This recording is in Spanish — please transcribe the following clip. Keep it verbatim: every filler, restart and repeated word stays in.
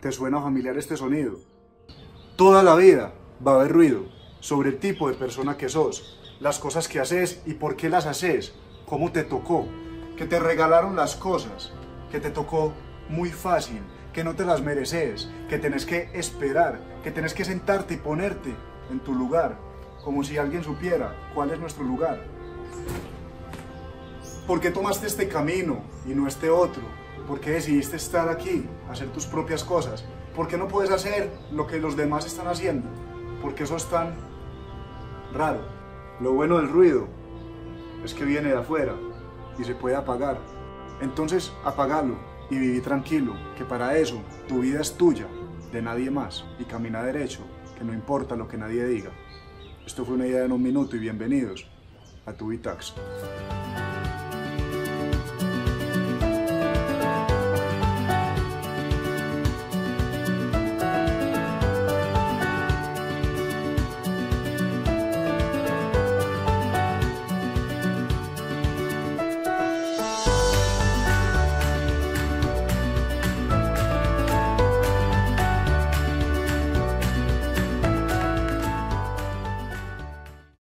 ¿Te suena familiar este sonido? Toda la vida va a haber ruido sobre el tipo de persona que sos, las cosas que haces y por qué las haces, cómo te tocó, que te regalaron las cosas, que te tocó muy fácil, que no te las mereces, que tenés que esperar, que tenés que sentarte y ponerte en tu lugar, como si alguien supiera cuál es nuestro lugar. ¿Por qué tomaste este camino y no este otro? ¿Por qué decidiste estar aquí, hacer tus propias cosas? ¿Por qué no puedes hacer lo que los demás están haciendo? ¿Por qué sos tan raro? Lo bueno del ruido es que viene de afuera y se puede apagar. Entonces, apágalo y viví tranquilo, que para eso tu vida es tuya, de nadie más, y camina derecho, que no importa lo que nadie diga. Esto fue una idea en un minuto y bienvenidos a Tuvitax.